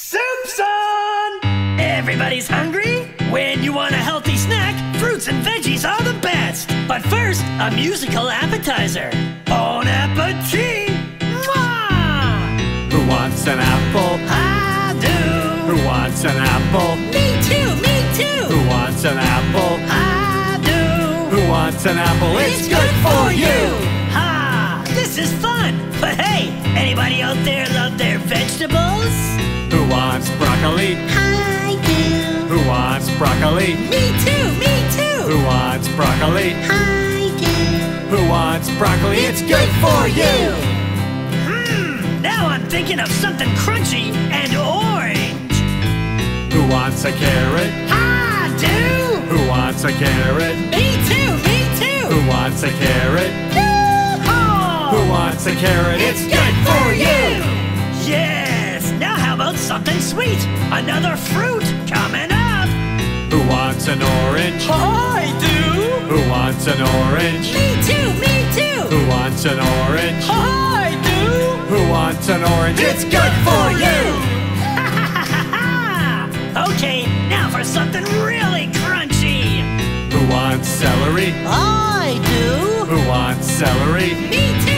Simpson! Everybody's hungry? When you want a healthy snack, fruits and veggies are the best. But first, a musical appetizer. Bon appetit! Mwah! Who wants an apple? I do! Who wants an apple? Me too, me too! Who wants an apple? I do! Who wants an apple? It's good for you! Ha! This is fun! But hey, anybody out there love their vegetables? Who wants broccoli? I do! Who wants broccoli? Me too! Me too! Who wants broccoli? I do! Who wants broccoli? It's good for you! Now I'm thinking of something crunchy and orange! Who wants a carrot? I do! Who wants a carrot? Me too! Me too! Who wants a carrot? No. Who wants a carrot? It's good for you! Yes! Now how about something sweet? Another fruit coming up! Who wants an orange? I do! Who wants an orange? Me too! Me too! Who wants an orange? I do! Who wants an orange? It's good for you! Ha ha ha ha! Okay, now for something really crunchy! Who wants celery? I do! Who wants celery? Me too!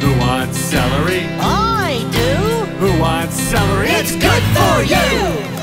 Who wants celery? I do! Who wants celery? It's good for you!